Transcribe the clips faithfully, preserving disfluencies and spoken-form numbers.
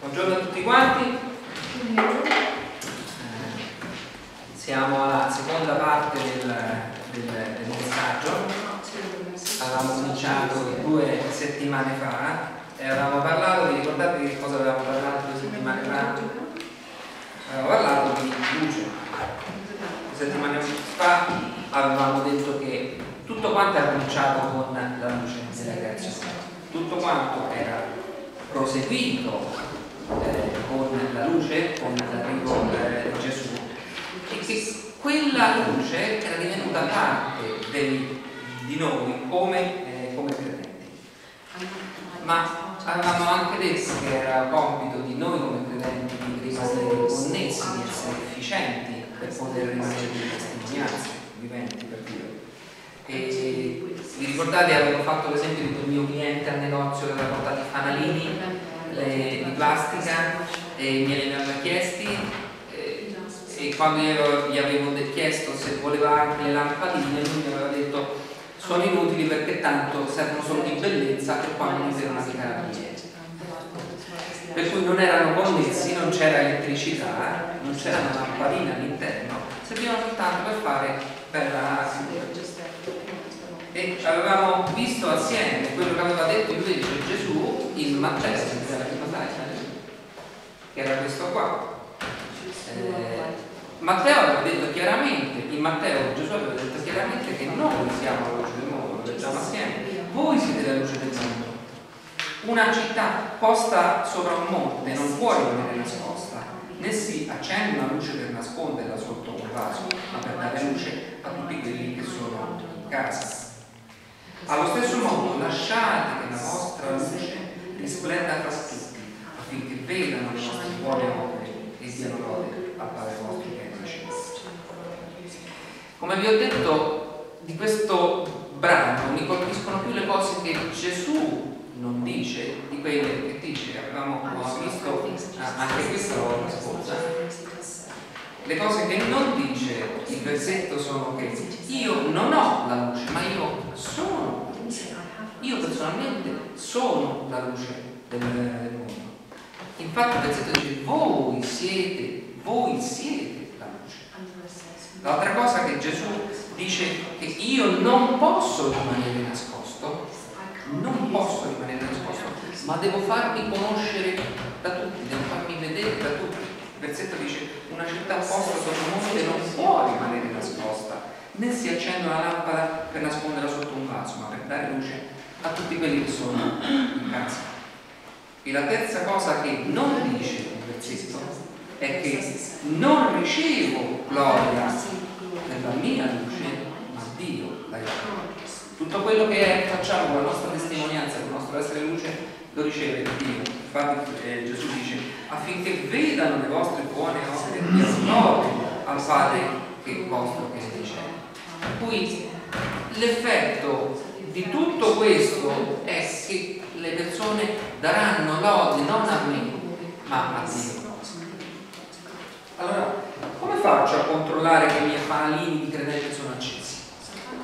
Buongiorno a tutti quanti. Siamo alla seconda parte del, del, del messaggio. Avevamo cominciato due settimane fa e avevamo parlato, vi ricordate di cosa avevamo parlato due settimane fa? Avevamo parlato di luce. Due settimane fa avevamo detto che tutto quanto era cominciato con la luce della creazione, tutto quanto era proseguito eh, con la luce, con l'arrivo di Gesù, e che quella luce era divenuta parte del di noi come, eh, come credenti, ma avevamo anche detto che era compito di noi come credenti di rimanere connessi, di essere efficienti per poter rimanere delle testimonianze viventi per Dio. E, vi ricordate, avevo fatto l'esempio di quel mio cliente al negozio che aveva portato i fanalini le, di plastica e me li aveva chiesti, e, e quando gli avevo chiesto se voleva anche le lampadine, lui mi aveva detto: sono inutili perché tanto servono solo di bellezza e poi non servono di carattere. Per cui non erano connessi, non c'era elettricità, non c'era una lampadina all'interno, servivano soltanto per fare bella figura. E avevamo visto assieme quello che aveva detto invece Gesù in Matteo, che era questo qua. Eh, Matteo aveva detto chiaramente, in Matteo Gesù aveva detto chiaramente che noi siamo la luce del mondo, lo leggiamo assieme, voi siete la luce del mondo. Una città posta sopra un monte non può rimanere nascosta, né si accende una luce per nasconderla sotto un vaso, ma per dare luce a tutti quelli che sono in casa. Allo stesso modo lasciate che la vostra luce risplenda tra tutti, affinché vedano le vostre buone opere e siano lode a fare i vostri tecnici. Come vi ho detto, di questo brano mi colpiscono più le cose che Gesù non dice di quelle che dice. Avevamo visto anche questa volta scorsa. Le cose che non dice il versetto sono che io non ho la luce, ma io sono la luce. Io personalmente sono la luce del, del mondo. Infatti il versetto dice: voi siete voi siete la luce. L'altra cosa che Gesù dice che io non posso rimanere nascosto, non posso rimanere nascosto, ma devo farmi conoscere da tutti, devo farmi vedere da tutti. Il versetto dice: una città posta sotto un monte non può rimanere nascosta, né si accende una lampada per nasconderla sotto un vaso, ma per dare luce a tutti quelli che sono in casa. E la terza cosa che non dice il versetto è che non ricevo gloria della mia luce, ma Dio la dà. Tutto quello che facciamo con la nostra testimonianza, con il nostro essere luce, lo riceve Dio. Infatti eh, Gesù dice: affinché vedano le vostre buone opere e lodino al Padre che è vostro che è in cielo. Per cui l'effetto di tutto questo è che le persone daranno lode non a me, ma a Dio. Allora, come faccio a controllare che i miei fanalini di credenti sono accesi?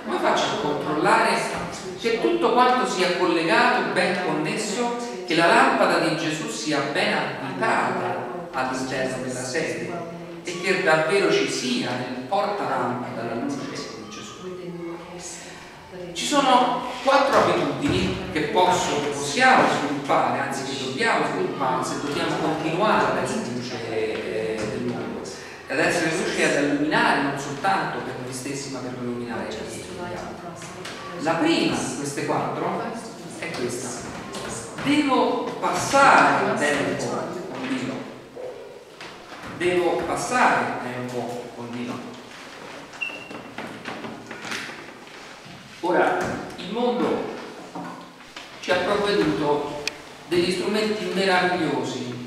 Come faccio a controllare che tutto quanto sia collegato, ben connesso, che la lampada di Gesù sia ben abitata all'interno della sede e che davvero ci sia nel portalampada la luce di Gesù? Ci sono quattro abitudini che posso, possiamo sviluppare, anzi che dobbiamo sviluppare se dobbiamo continuare ad essere luce. Ed essere riusciti ad illuminare non soltanto per noi stessi, ma per illuminare gli altri. La prima di queste quattro è questa: devo passare tempo con Dio. Devo passare tempo con Dio. Ora, il mondo ci ha provveduto degli strumenti meravigliosi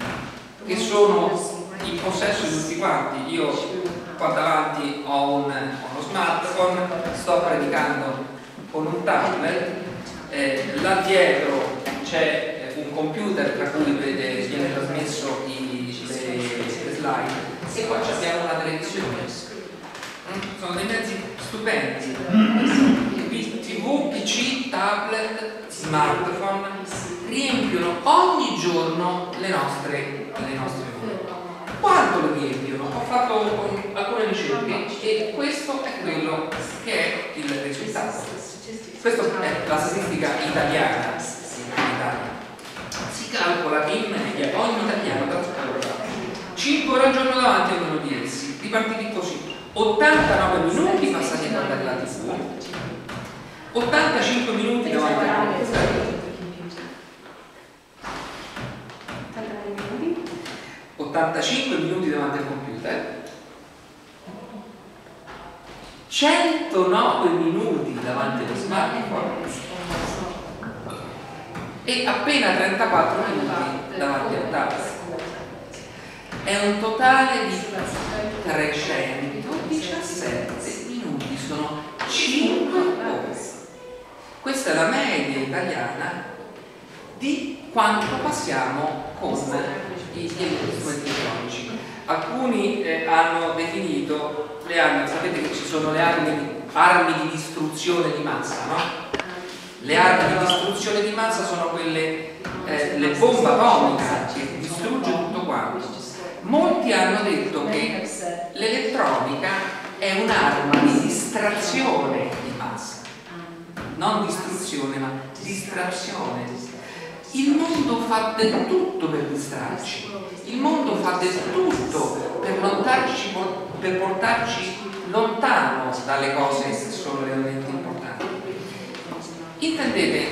che sono in possesso di tutti quanti. Io qua davanti ho un, uno smartphone, sto predicando con un tablet, eh, là dietro c'è un computer tra cui viene trasmesso slide, e qua abbiamo una televisione, sono dei mezzi stupendi, tv, pc, tablet, smartphone, riempiono ogni giorno le nostre, le nostre vite. Quanto lo riempiono? Ho fatto alcune ricerche e questo è quello che è il risultato. Questa è la statistica italiana. In Italia si calcola che in media ogni italiano trascorra cinque ore al giorno davanti a uno di essi, ripartiti così: ottantanove minuti passati a guardare la tv, ottantacinque minuti davanti a uno di essi, ottantacinque minuti davanti al computer, centonove minuti davanti allo smartphone e appena trentaquattro minuti davanti al tablet. È un totale di trecentodiciassette minuti, sono cinque ore. Questa è la media italiana di quanto passiamo con gli strumenti elettronici. Alcuni eh, hanno definito le armi, sapete che ci sono le armi, armi di distruzione di massa, no? Le armi di distruzione di massa sono quelle, eh, le bombe atomiche che distruggono tutto quanto. Molti hanno detto che l'elettronica è un'arma di distrazione di massa, non distruzione ma distrazione. Il mondo fa del tutto per distrarci, il mondo fa del tutto per, lontarci, per portarci lontano dalle cose che sono realmente importanti. Intendete,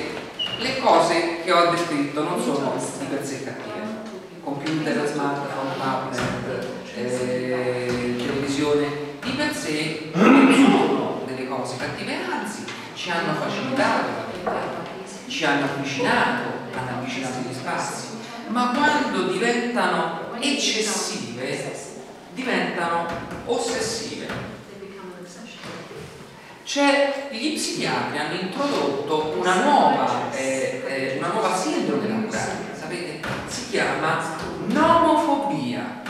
le cose che ho descritto non sono di per sé cattive: computer, smartphone, tablet, eh, televisione, di per sé non sono delle cose cattive, anzi ci hanno facilitato la vita, ci hanno avvicinato, hanno avvicinato gli spazi, ma quando diventano eccessive diventano ossessive. Cioè, gli psichiatri hanno introdotto una nuova, eh, eh, una nuova sindrome naturale, sapete? Si chiama nomofobia.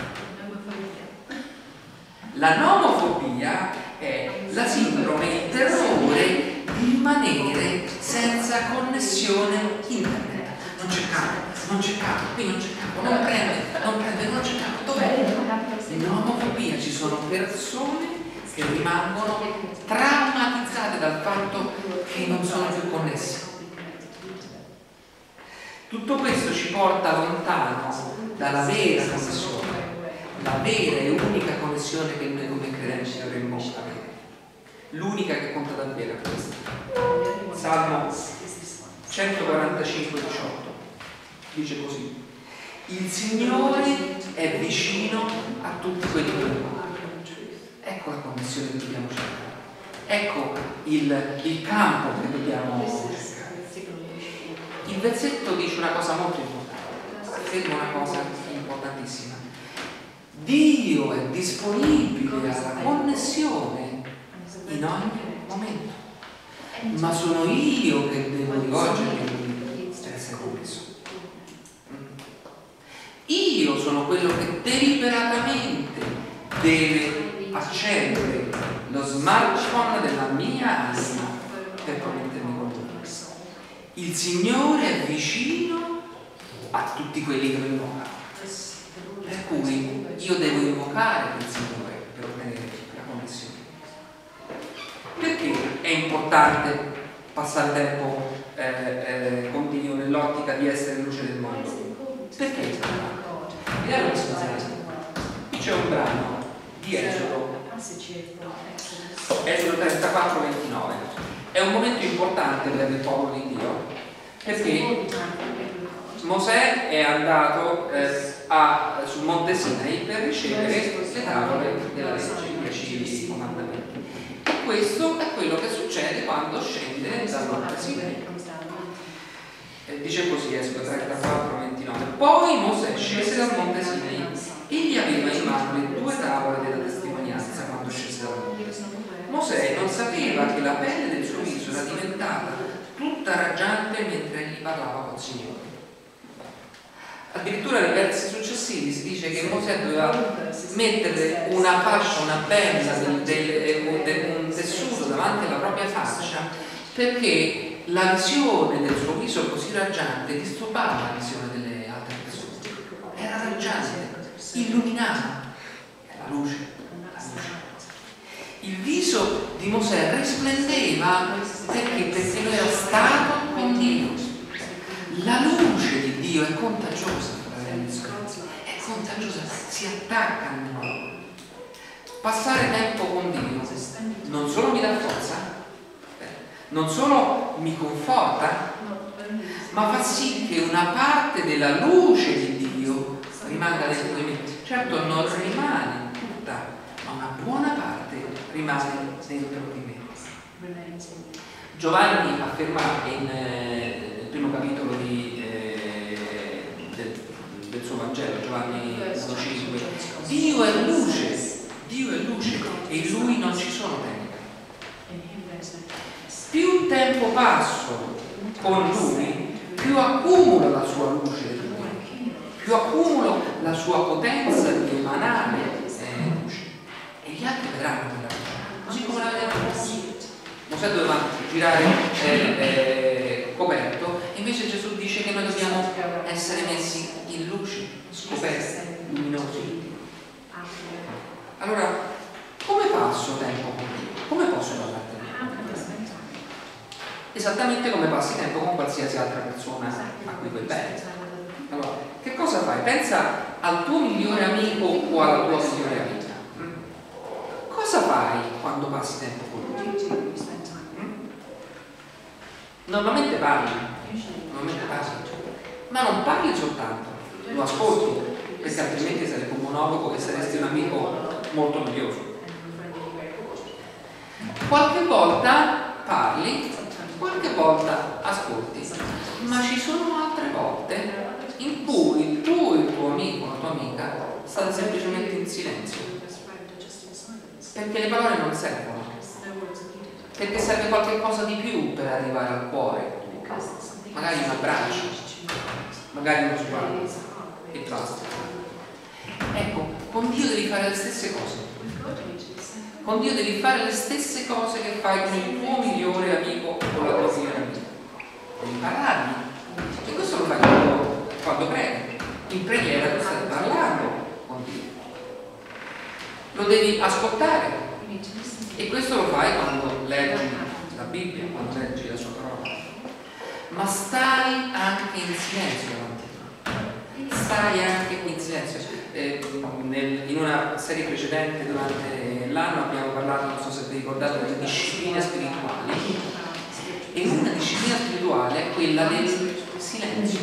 La nomofobia è la sindrome di terrore di rimanere senza connessione internet. Non c'è capo, non c'è capo, qui non c'è capo, non prende, non prende, non c'è capo, dov'è? In nomofobia ci sono persone che rimangono traumatizzate dal fatto che non sono più connesse. Tutto questo ci porta lontano dalla vera connessione, la vera e unica connessione che noi come credenti dovremmo avere. L'unica che conta davvero è questa. Salmo centoquarantacinque diciotto dice così: il Signore è vicino a tutti quelli che lo amano. Ecco la connessione che dobbiamo cercare, ecco il, il campo che dobbiamo cercare. Il versetto dice una cosa molto importante, sembra una cosa importantissima: Dio è disponibile alla connessione in ogni momento, ma sono io che devo rivolgermi per essere compreso. Io sono quello che deliberatamente deve accendere lo smartphone della mia anima per connettermi con lui. Il Signore è vicino a tutti quelli che lo invocano, per cui io devo invocare il Signore per ottenere la connessione. Perché è importante passare tempo eh, eh, continuo nell'ottica di essere luce del mondo? Perché è importante? E allora c'è un brano di Esodo, Esodo trentaquattro ventinove. È un momento importante per il popolo di Dio, perché Mosè è andato eh, a, sul monte Sinai per ricevere le tavole della legge, i dieci comandamenti. Questo è quello che succede quando scende dal monte Sinai. Dice così Esodo trentaquattro ventinove: poi Mosè scese dal monte Sinai e gli aveva in mano le due tavole della testimonianza. Quando scese dal monte, Mosè non sapeva che la pelle del suo viso era diventata tutta raggiante mentre gli parlava col Signore. Addirittura nei versi successivi si dice che Mosè doveva mettere una fascia, una penna, del, del, del, un tessuto davanti alla propria faccia, perché la visione del suo viso così raggiante disturbava la visione delle altre persone. Era raggiante, illuminava la luce, la luce. Il viso di Mosè risplendeva perché, perché lui era stato con Dio. La luce di Dio è contagiosa, è contagiosa, si attacca a noi. Passare tempo con Dio non solo mi dà forza, non solo mi conforta, ma fa sì che una parte della luce di Dio rimanga dentro di me. Certo non rimane tutta, ma una buona parte rimane dentro di me. Giovanni afferma in primo capitolo di, eh, del, del suo Vangelo, Giovanni uno cinque, Dio è luce, Dio è luce e in lui non ci sono tenebre. Più tempo passo con lui, più accumulo la sua luce di lui, più accumulo la sua potenza di emanare eh, luce, e gli altri vedranno la luce, così come la vedevano così. Mosè doveva girare eh, eh, coperto. Invece Gesù dice che noi dobbiamo essere messi in luce, scoperti, luminosi. Allora, come passo tempo con Dio? Come posso passare tempo con Dio? Esattamente come passi tempo con qualsiasi altra persona a cui vuoi bene. Allora, che cosa fai? Pensa al tuo migliore amico o alla tua migliore amica. Cosa fai quando passi tempo con lui? Normalmente parli. Ma non parli soltanto, lo ascolti, perché altrimenti sarebbe un monologo e saresti un amico molto noioso. Qualche volta parli, qualche volta ascolti, ma ci sono altre volte in cui tu e il tuo amico o la tua amica state semplicemente in silenzio, perché le parole non servono, perché serve qualche cosa di più per arrivare al cuore, magari un abbraccio, magari uno sguardo e basta. Ecco, con Dio devi fare le stesse cose. Con Dio devi fare le stesse cose che fai con il tuo migliore amico o la tua migliore amica. Devi parlargli. E questo lo fai quando, quando preghi. In preghiera tu stai parlando con Dio. Lo devi ascoltare. E questo lo fai quando leggi la Bibbia, quando leggi la sua parola. Ma stai anche in silenzio davanti a te, stai anche in silenzio. Eh, nel, in una serie precedente durante l'anno abbiamo parlato, non so se vi ricordate, delle discipline spirituali, e una disciplina spirituale è quella del silenzio.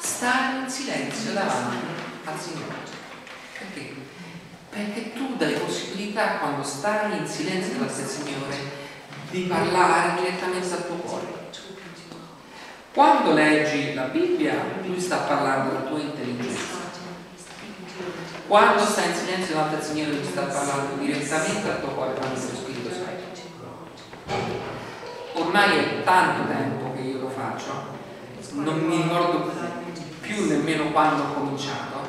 Stare in silenzio davanti al Signore. Perché? Perché tu dai possibilità, quando stai in silenzio davanti al Signore, di parlare direttamente al tuo cuore. Quando leggi la Bibbia, lui sta parlando alla tua intelligenza. Quando stai in silenzio davanti al Signore, lui sta parlando direttamente al tuo cuore, quando il tuo Spirito Santo. Ormai è tanto tempo che io lo faccio, non mi ricordo più nemmeno quando ho cominciato,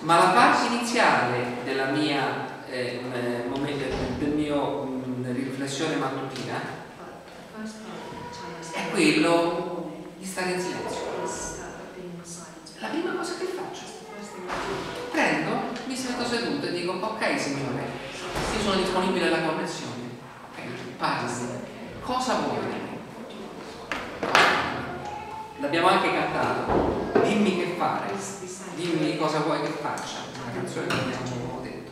ma la parte iniziale della mia eh, del mio riflessione mattutina è quello di stare in silenzio. La prima cosa che faccio, prendo, mi sento seduto e dico: ok Signore, io sono disponibile alla connessione, okay, parli, cosa vuoi? L'abbiamo anche cantato, dimmi che fare, dimmi cosa vuoi che faccia, una canzone che abbiamo detto.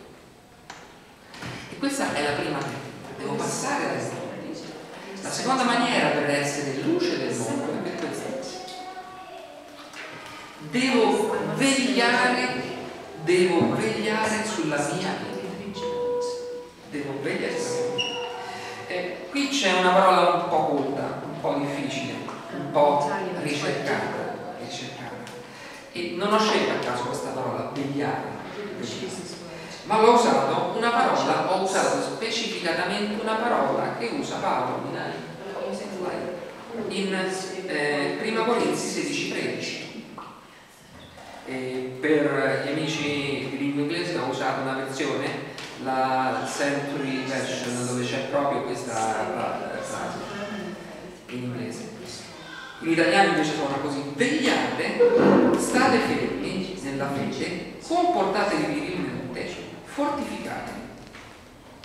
E questa è la prima tecnica, devo passare da essere. La seconda maniera per essere luce del mondo è questa: devo vegliare, devo vegliare sulla mia intelligenza, devo vegliare sulla mia. Eh, qui c'è una parola un po' colta, un po' difficile, un po' ricercata, ricercata. E non ho scelto a caso questa parola, vegliare, ma l'ho usato una parola, ho usato specificatamente una parola che usa Paolo in eh, primo Corinzi sedici tredici. E per gli amici di lingua inglese ho usato una versione, la Century Version, dove c'è proprio questa frase in inglese. In italiano invece suona così: vegliate, state fermi nella fede, comportatevi virilmente, fortificatevi.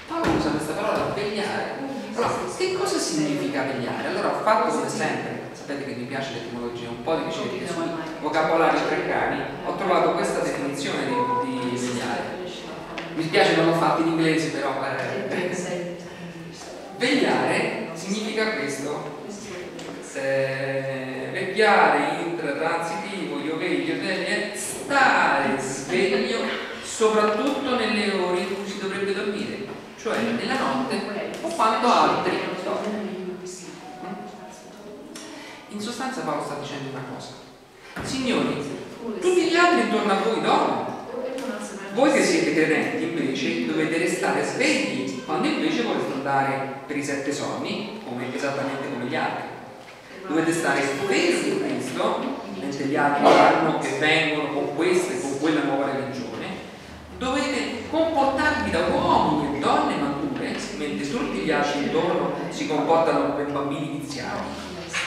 Paolo usa questa parola, vegliare. Allora, che cosa significa vegliare? Allora ho fatto come sempre, sapete che mi piace l'etimologia, un po' di ricerca sul vocabolario Treccani, ho trovato questa definizione di, di vegliare. Mi spiace non l'ho fatto in inglese, però eh. Vegliare significa questo: eh, vegliare, intratransitivo, io veglio, è stare sveglio soprattutto nelle ore in cui si dovrebbe dormire, cioè nella notte o quando altri dormono. In sostanza Paolo sta dicendo una cosa: signori, tutti gli altri intorno a voi dormono, voi che siete credenti invece dovete restare svegli quando invece volete andare per i sette sonni, come, esattamente come gli altri. Dovete stare spesi in Cristo, mentre gli altri vanno che vengono con questa e con quella nuova religione. Dovete comportarvi da uomini e donne mature, mentre tutti gli altri intorno si comportano come bambini viziati.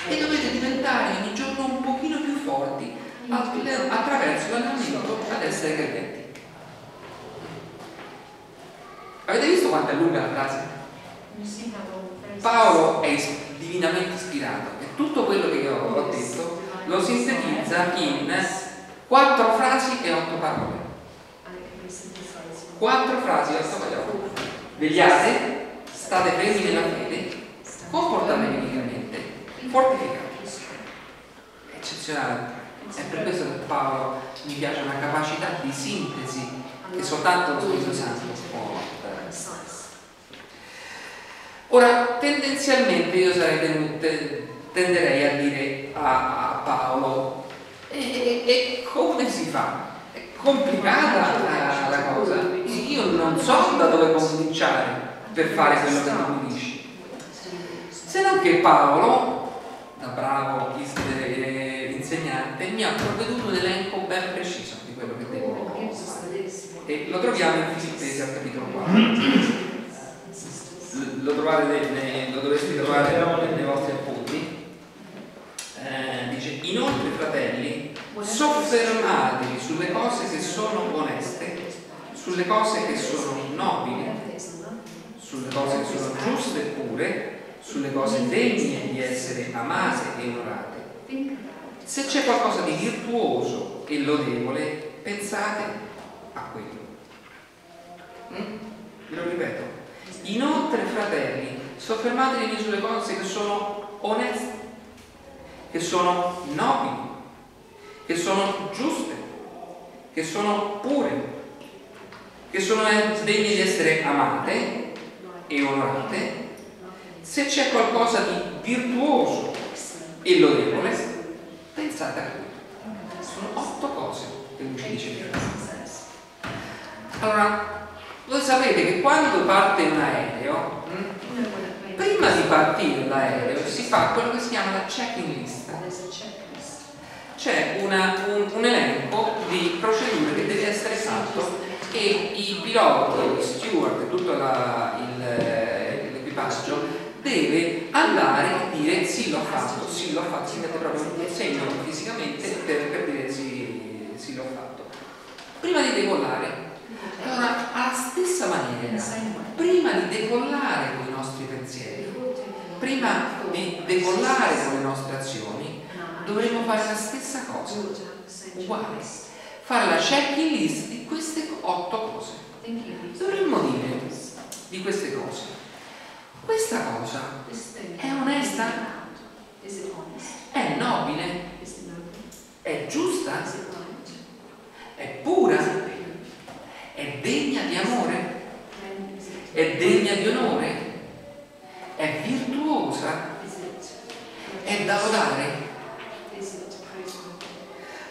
E dovete diventare ogni giorno un pochino più forti attraverso l'allenamento ad essere credenti. Avete visto quanto è lunga la frase? Paolo è divinamente ispirato e tutto quello che io ho detto lo sintetizza in quattro frasi e otto parole. Quattro frasi e otto parole. Vegliate, state presi nella fede, comportatevi unicamente, fortificatevi. È eccezionale. È per questo che Paolo mi piace, una capacità di sintesi che soltanto lo Spirito Santo può. Ora, tendenzialmente io sarei tenuto, tenderei a dire a, a Paolo e, e, e come si fa? È complicata la, la cosa, io non so da dove cominciare per fare quello che non mi dici. Se non che Paolo, da bravo insegnante, mi ha provveduto un elenco ben preciso di quello che devo fare, e lo troviamo in Filippesi al capitolo quattro. Lo, trovate nelle, lo dovreste trovare nei vostri appunti. Eh, dice: inoltre, fratelli, soffermatevi sulle cose che sono oneste, sulle cose che sono nobili, sulle cose che sono giuste e pure, sulle cose degne di essere amate e onorate. Se c'è qualcosa di virtuoso e lodevole, pensate a quello. Mm? Ve lo ripeto. Inoltre, fratelli, soffermatevi sulle cose che sono oneste, che sono nobili, che sono giuste, che sono pure, che sono degne di essere amate e onorate. Se c'è qualcosa di virtuoso e lodevole, pensate a questo. Sono otto cose che lui ci dice. Allora, voi sapete che quando parte un aereo, mh, prima di partire l'aereo si fa quello che si chiama la check-in list. C'è un, un elenco di procedure che deve essere fatto e i piloti, gli steward e tutto la, il, l'equipaggio deve andare e dire sì l'ho fatto, sì l'ho fatto, si mette proprio un segno fisicamente per, per dire sì, sì l'ho fatto. Prima di decollare. Allora, alla stessa maniera, prima di decollare con i nostri pensieri, prima di decollare con le nostre azioni, dovremo fare la stessa cosa, uguale, fare la check-in list di queste otto cose. Dovremmo dire di queste cose: questa cosa è onesta, è nobile, è giusta, è pura, è degna di amore, è degna di onore, è virtuosa, è da lodare.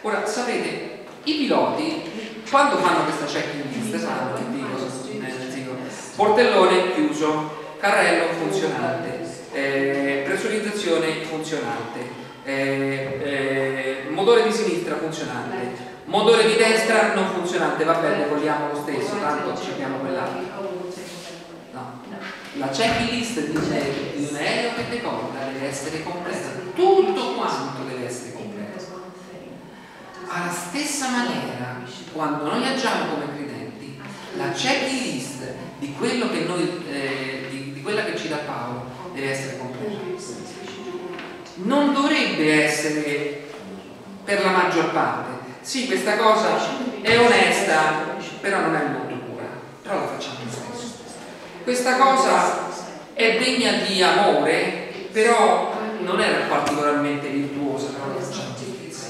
Ora, sapete, i piloti quando fanno questa check-in list sanno che dico, portellone chiuso, carrello funzionante, eh, pressurizzazione funzionante, eh, eh, motore di sinistra funzionante, motore di destra non funzionante, va bene, vogliamo lo stesso, tanto cerchiamo quell'altro. No, la checklist di un aereo pentecosta deve essere completa, tutto quanto deve essere completo. Alla stessa maniera, quando noi agiamo come credenti, la checklist di quello che noi eh, di, di quella che ci dà Paolo deve essere completa. Non dovrebbe essere per la maggior parte. Sì, questa cosa è onesta, però non è molto pura, però la facciamo lo stesso. Questa cosa è degna di amore, però non era particolarmente virtuosa, però la facciamo lo stesso.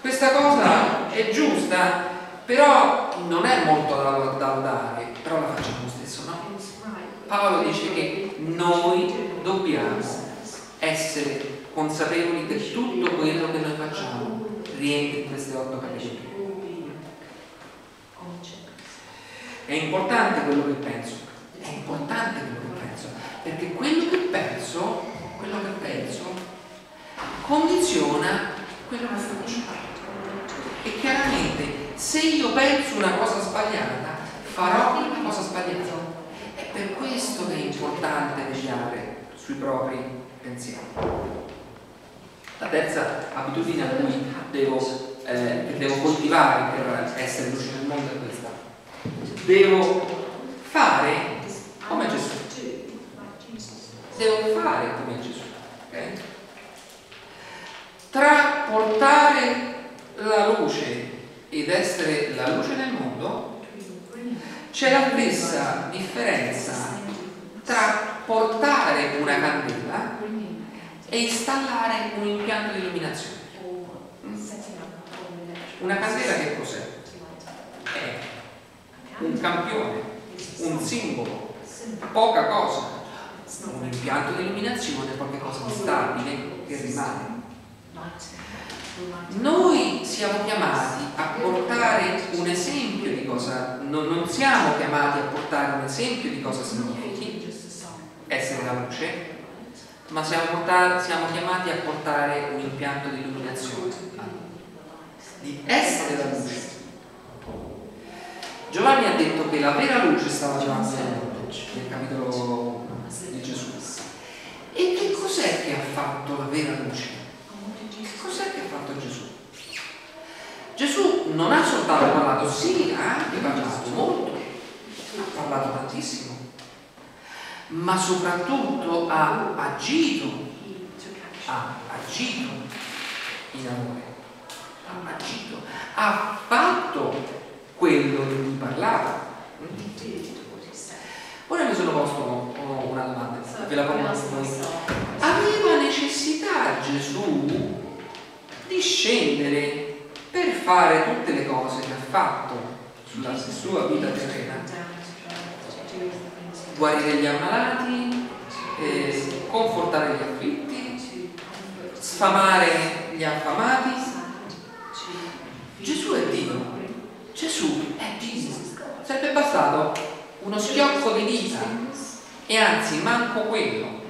Questa cosa è giusta, però non è molto da lodare, però la facciamo lo stesso, no? Paolo dice che noi dobbiamo essere consapevoli che tutto quello che noi facciamo rientra in queste otto categorie. È importante quello che penso, è importante quello che penso, perché quello che penso, quello che penso condiziona quello che faccio. E chiaramente se io penso una cosa sbagliata, farò una cosa sbagliata. È per questo che è importante vegliare sui propri pensiero. La terza abitudine a cui devo, eh, che devo coltivare per essere luce nel mondo è questa: devo fare come Gesù. Devo fare come Gesù. Okay? Tra portare la luce ed essere la luce nel mondo c'è la stessa differenza tra portare una candela e installare un impianto di illuminazione. Una candela che cos'è? È un campione, un simbolo, poca cosa. Un impianto di illuminazione è qualcosa di stabile che rimane. Noi siamo chiamati a portare un esempio di cosa, non, non siamo chiamati a portare un esempio di cosa significhi essere la luce, ma siamo, portati, siamo chiamati a portare un impianto di illuminazione, di essere la luce. Giovanni ha detto che la vera luce stava davanti a noi nel capitolo di Gesù. E che cos'è che ha fatto la vera luce? Che cos'è che ha fatto Gesù? Gesù non ha soltanto parlato, sì, ha anche parlato molto, ha parlato tantissimo, ma soprattutto ha agito, ha agito in amore, ha agito, ha fatto quello di cui parlava. Ora mi sono posto una domanda, ve la pongo adesso. Aveva necessità Gesù di scendere per fare tutte le cose che ha fatto sulla sua vita terrena? Guarire gli ammalati, eh, confortare gli afflitti, sfamare gli affamati. Gesù è Dio, Gesù è Dio. Sarebbe bastato uno schiocco di dita, e anzi manco quello,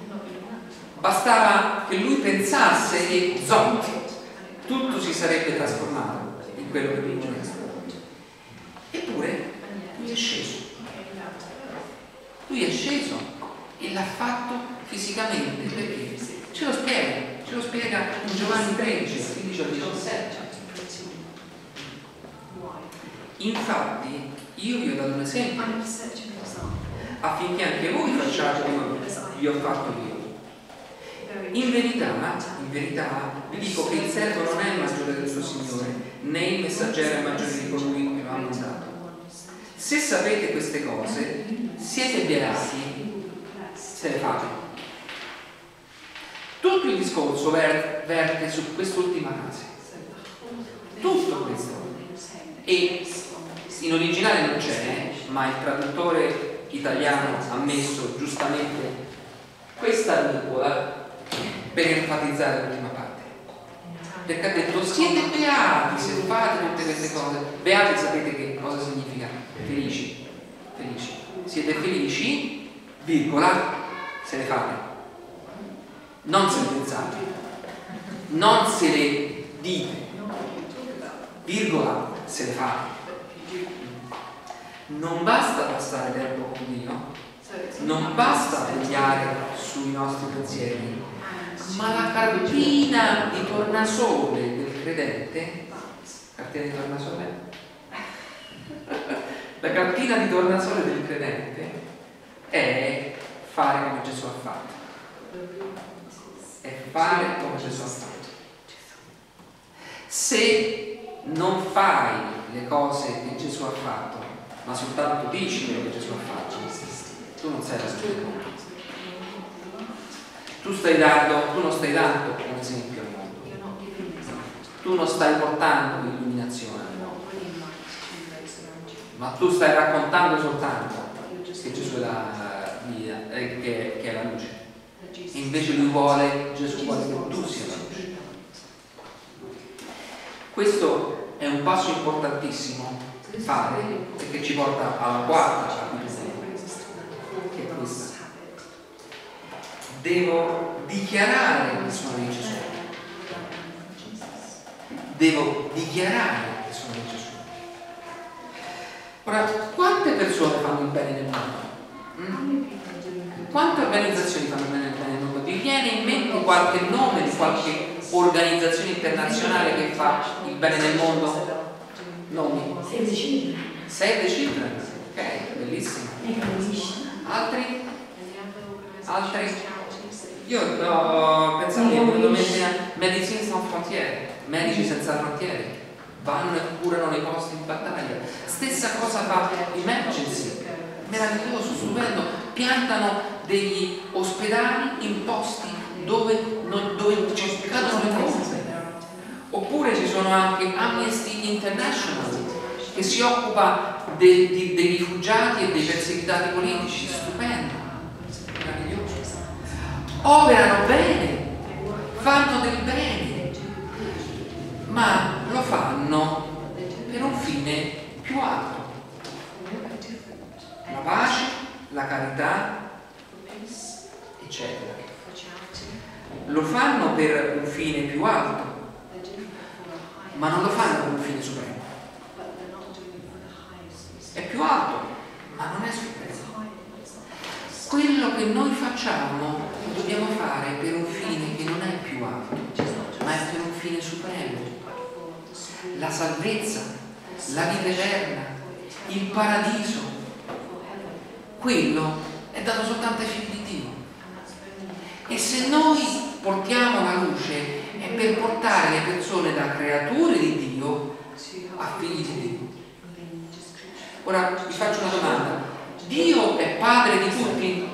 bastava che lui pensasse e zonti, tutto si sarebbe trasformato in quello che lui voleva. Eppure lui è sceso. Lui è sceso e l'ha fatto fisicamente, perché ce lo spiega, ce lo spiega in Giovanni tredici, quindici al diciassette. Infatti io vi ho dato un esempio affinché anche voi facciate come vi ho fatto io. In verità, in verità vi dico che il servo non è il maggiore del suo Signore, né il messaggero è maggiore di colui che lo ha mandato. Se sapete queste cose, siete beati se le fate. Tutto il discorso ver verte su quest'ultima frase. Tutto questo. E in originale non c'è, ma il traduttore italiano ha messo giustamente questa virgola per enfatizzare l'ultima parte. Perché ha detto: siete beati se fate tutte queste cose. Beati sapete che cosa significa? Felici, felici, siete felici, virgola, se le fate, non se le pensate, non se le dite, virgola, se le fa. Non basta passare tempo con Dio, non basta vegliare sui nostri pensieri, ma la cartina di tornasole del credente, cartina di tornasole? La cartina di tornasole del credente è fare come Gesù ha fatto. È fare come Gesù ha fatto. Se non fai le cose che Gesù ha fatto, ma soltanto dici quello che Gesù ha fatto, tu non sei la sua. Tu stai dando, tu non stai dando un esempio al mondo, tu non stai portando l'illuminazione al mondo, ma tu stai raccontando soltanto che Gesù è la via, eh, che, che è la luce. Invece lui vuole, Gesù vuole che tu sia la luce. Questo è un passo importantissimo fare, perché ci porta alla quarta che è questa. Devo dichiarare che sono in Gesù. Devo dichiarare che sono in Gesù. Ora, quante persone fanno il bene nel mondo? Mm? Quante organizzazioni fanno il bene nel mondo? Vi viene in mente qualche nome di qualche organizzazione internazionale che fa il bene nel mondo? Nomi? sei decine. sei decine? Ok, bellissimo. Altri? Altri? Io ho pensato che Medici Senza Frontiere, Medici Senza Frontiere, vanno e curano nei posti di battaglia. Stessa cosa fa Emergency, meraviglioso, stupendo, piantano degli ospedali in posti dove, non, dove ci cadono le bombe. Oppure ci sono anche Amnesty International che si occupa dei, dei, dei rifugiati e dei perseguitati politici, stupendo. Operano bene, fanno del bene, ma lo fanno per un fine più alto. La pace, la carità, eccetera. Lo fanno per un fine più alto, ma non lo fanno per un fine supremo. È più alto, ma non è supremo. Quello che noi facciamo dobbiamo fare per un fine che non è più alto, ma è per un fine supremo. La salvezza, la vita eterna, il paradiso, quello è dato soltanto ai figli di Dio. E se noi portiamo la luce è per portare le persone da creature di Dio a figli di Dio. Ora vi faccio una domanda. Dio è padre di tutti?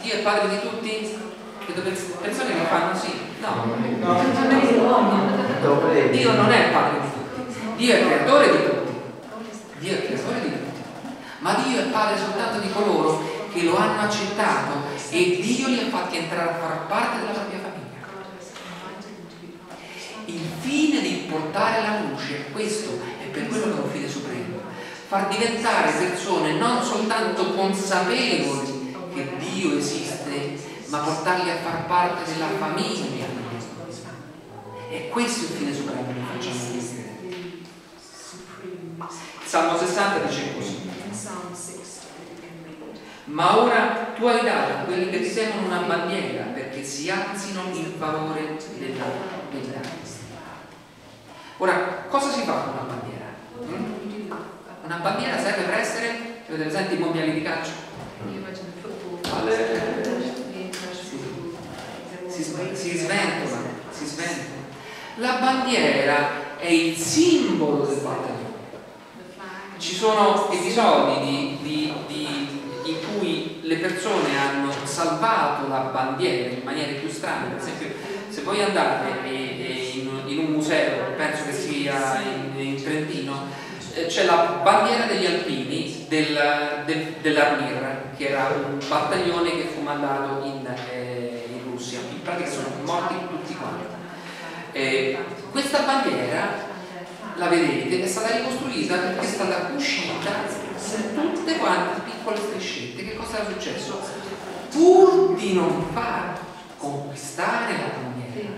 Dio è padre di tutti? Vedo persone che lo fanno sì. No, no. Dio non è padre di tutti. Dio è creatore di tutti. Dio è creatore di tutti. Ma Dio è padre soltanto di coloro che lo hanno accettato e Dio li ha fatti entrare a far parte della propria famiglia. Il fine di portare la luce, questo è per quello che è un fine supremo. Far diventare persone non soltanto consapevoli che Dio esiste, ma portarli a far parte della famiglia. E questo è il fine supremo che facciamo di credere. Salmo sessanta dice così: ma ora tu hai dato a quelli che ti servono una bandiera perché si alzino in favore della verità. Ora, cosa si fa con una bandiera? Mm? Una bandiera serve per essere, avete presente i mondiali di calcio? Si, si sventola, si sventola. La bandiera è il simbolo del battaglione. Ci sono episodi di, di, di, in cui le persone hanno salvato la bandiera in maniere più strane. Per esempio, se voi andate e, e in, in un museo, penso che sia in, in Trentino, c'è la bandiera degli alpini del, del, dell'Armir, che era un battaglione che fu mandato in, eh, in Russia. In pratica sono morti tutti quanti. Eh, questa bandiera, la vedete, è stata ricostruita perché è stata uscita da tutte quante piccole striscette. Che cosa era successo? Pur di non far conquistare la bandiera,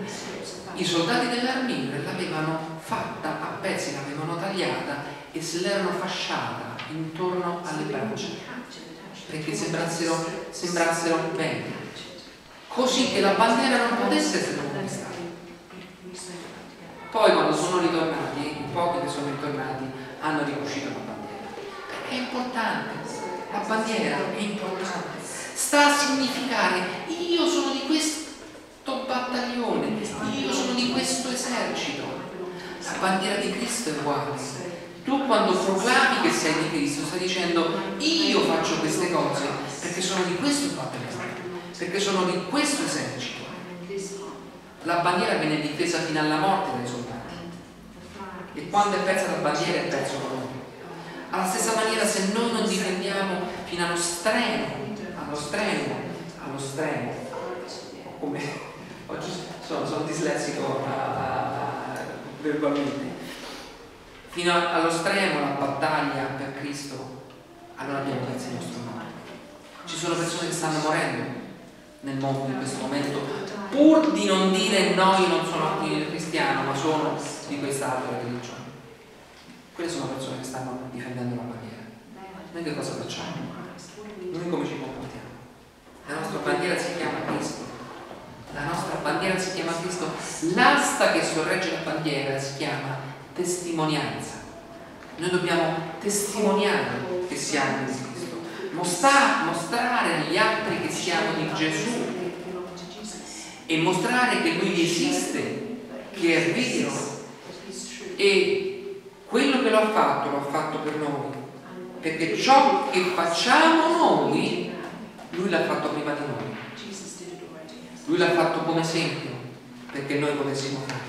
i soldati dell'armigre l'avevano fatta a pezzi, l'avevano tagliata e se l'erano fasciata intorno alle braccia perché sembrassero, sembrassero bene, così che la bandiera non potesse essere conquistata. Poi quando sono ritornati, i pochi che sono ritornati hanno ricucito la bandiera, perché è importante, la bandiera è importante, sta a significare io sono di questo battaglione, io sono di questo esercito. La bandiera di Cristo è uguale. Tu quando proclami che sei di Cristo stai dicendo io faccio queste cose perché sono di questo battaglione, perché sono di questo esercito. La bandiera viene difesa fino alla morte dai soldati e quando è persa la bandiera è perso l'onore. Alla stessa maniera, se noi non difendiamo fino allo stremo, allo stremo, allo stremo, come oggi sono, sono dislessico verbalmente, fino allo stremo la battaglia per Cristo, allora abbiamo perso il nostro male. Ci sono persone che stanno morendo nel mondo in questo momento pur di non dire no, io non sono cristiano ma sono di quest'altra religione. Quelle sono persone che stanno difendendo la bandiera. Noi che cosa facciamo? Noi come ci comportiamo? La nostra bandiera si chiama Cristo, la nostra bandiera si chiama Cristo. L'asta che sorregge la bandiera si chiama testimonianza. Noi dobbiamo testimoniare che siamo di Cristo, Mostra, mostrare agli altri che siamo di Gesù e mostrare che Lui esiste, che è vero, e quello che lo ha fatto lo ha fatto per noi, perché ciò che facciamo noi Lui l'ha fatto prima di noi, Lui l'ha fatto come esempio perché noi potessimo farlo.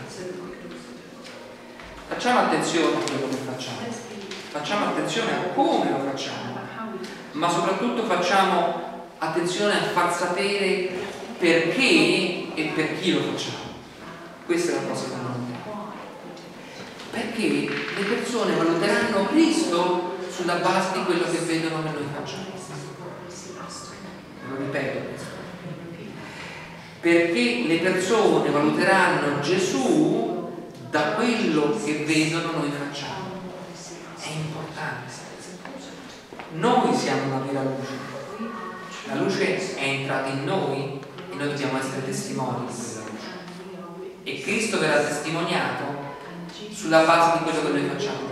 Facciamo attenzione a quello che facciamo, facciamo attenzione a come lo facciamo, ma soprattutto facciamo attenzione a far sapere perché e per chi lo facciamo. Questa è la cosa fondamentale, perché le persone valuteranno Cristo sulla base di quello che vedono che noi facciamo. Lo ripeto, perché le persone valuteranno Gesù da quello che vedono noi facciamo. È importante. Noi siamo la vera luce, la luce è entrata in noi e noi dobbiamo essere testimoni di quella luce, e Cristo verrà testimoniato sulla base di quello che noi facciamo.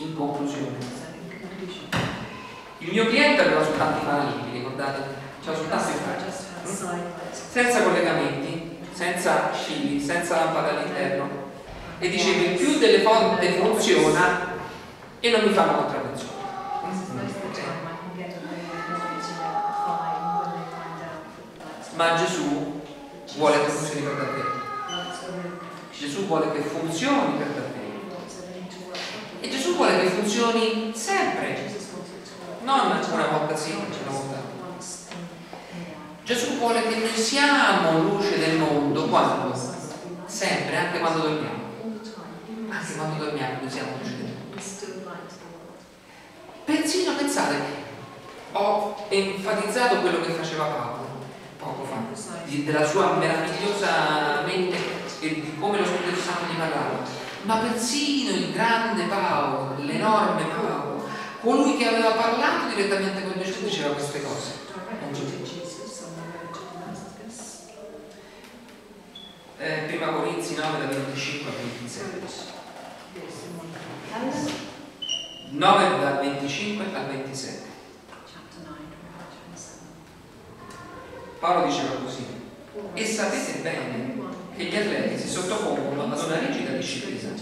In conclusione, il mio cliente aveva soltanto i panni, vi ricordate? C'era soltanto i panni, senza collegamenti, senza fili, senza lampada all'interno, e dicevo il più delle volte funziona e non mi fanno contravenzione. Ma Gesù vuole che funzioni per davvero. Gesù vuole che funzioni per davvero. E Gesù vuole che funzioni sempre, non una volta sì, una volta. Gesù vuole che noi siamo luce del mondo quando? Sempre, anche quando dormiamo. Anche quando dormiamo noi siamo luce del mondo. Persino, pensate, ho enfatizzato quello che faceva Paolo poco fa, di, della sua meravigliosa mente e di come lo Spirito Santo gli parlava, ma persino il grande Paolo, l'enorme Paolo, colui che aveva parlato direttamente con Gesù, diceva queste cose. Eh, prima Corinzi nove da venticinque a ventisette. nove dal venticinque al ventisette. Paolo diceva così: e sapete bene che gli atleti si sottopongono ad una rigida disciplina,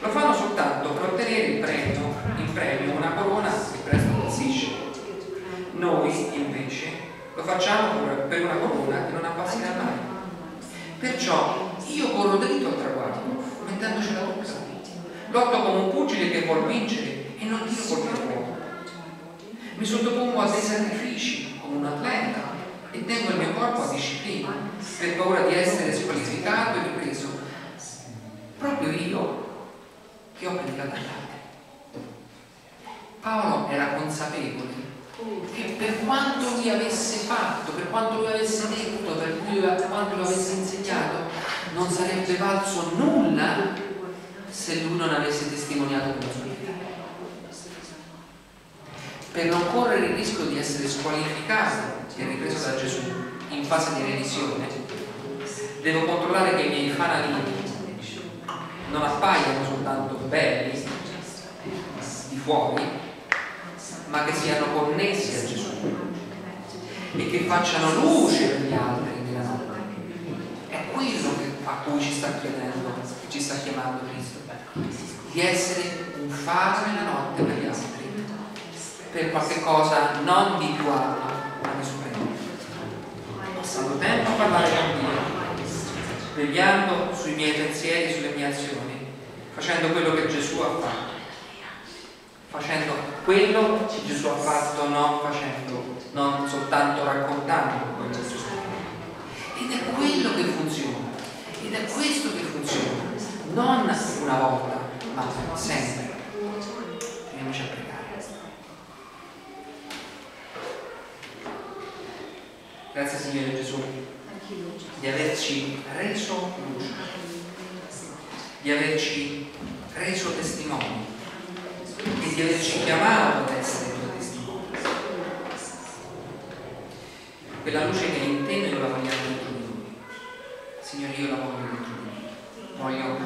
lo fanno soltanto per ottenere in premio, in premio una corona che presto passisce. Noi invece lo facciamo per una corona che non appassirà mai. Perciò io corro dritto al traguardo mettendoci la bocca, lotto come un pugile che vuol vincere e non tiro col mio cuore. Mi sottopongo a dei sacrifici come un atleta e tengo il mio corpo a disciplina per paura di essere squalificato e ripreso. Proprio io che ho predicato all'arte. Paolo era consapevole che per quanto lui avesse fatto, per quanto lui avesse detto, per cui, per quanto lui avesse insegnato, non sarebbe valso nulla se lui non avesse testimoniato con la sua vita. Per non correre il rischio di essere squalificato e ripreso da Gesù in fase di revisione, devo controllare che i miei fanalini non appaiano soltanto belli di fuori, ma che siano connessi a Gesù e che facciano luce per gli altri nella notte. È quello a cui ci sta chiedendo, ci sta chiamando Cristo, di essere un faro nella notte per gli altri, per qualche cosa non di riguardo ma di superiore. Stavo tempo a parlare con Dio, vegliando sui miei pensieri, sulle mie azioni, facendo quello che Gesù ha fatto, facendo quello che Gesù ha fatto, non facendo, non soltanto raccontando quello che Gesù ha fatto. Ed è quello che funziona, ed è questo che funziona, non una volta ma sempre. Andiamoci a pregare. Grazie Signore Gesù di averci reso luce, di averci reso testimoni e di averci chiamato ad essere tuoi testimoni. Quella luce che è in te noi la vogliamo dentro di noi. Signore, io la voglio dentro di me, voglio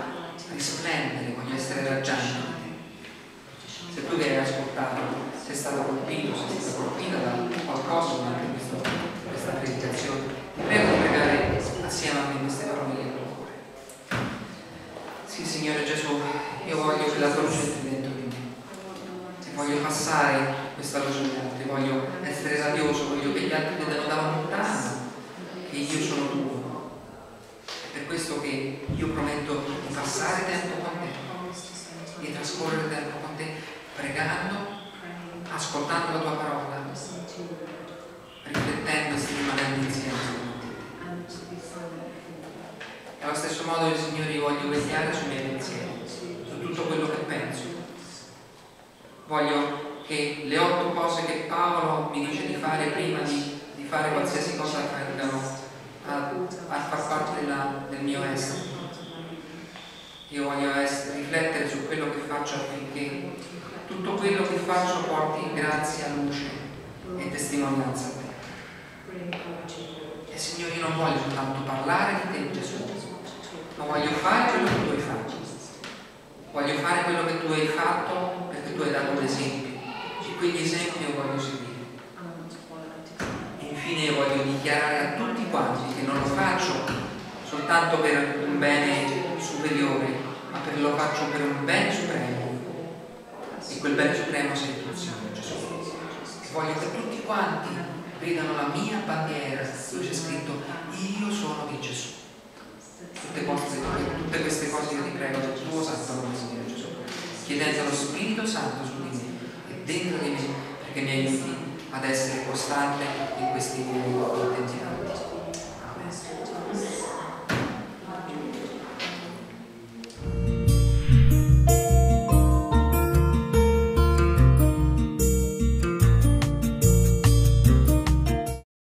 risplendere, voglio essere raggiante di te. Se tu che hai ascoltato sei stato colpito, sei stata colpita da qualcosa durante questo questa predicazione, ti prego di pregare assieme a me queste parole del cuore. Sì, Signore Gesù, io voglio che la tua luce sia dentro di me, e voglio passare questa luce agli altri, voglio essere radioso, voglio che gli altri vedano da lontano che io sono tuo. È per questo che io prometto di passare tempo con te, di trascorrere tempo con te, pregando, ascoltando la tua parola, riflettendo e rimanendo insieme. E allo stesso modo io, Signore, voglio vegliare sui miei pensieri, su tutto quello che penso. Voglio che le otto cose che Paolo mi dice di fare prima di, di fare qualsiasi cosa vengano a, a far parte della, del mio essere. Io voglio essere, riflettere su quello che faccio affinché tutto quello che faccio porti in grazia, luce e testimonianza a te. E Signore, io non voglio soltanto parlare di te, Gesù, ma voglio fare quello che tu hai fatto. Voglio fare quello che tu hai fatto perché tu hai dato un esempio, e quegli esempi io voglio seguire. E infine io voglio dichiarare a tutti quanti che non lo faccio soltanto per un bene superiore, ma perché lo faccio per un bene supremo, e quel bene supremo sei tu, Signore Gesù. E voglio che tutti quanti gridano la mia bandiera, dove c'è scritto io sono di Gesù. Tutte, cose, tutte queste cose io ti prego del tuo santo nome, Signore Gesù, chiedendo lo Spirito Santo su di me e dentro di me, perché mi aiuti ad essere costante in questi nuovi identità.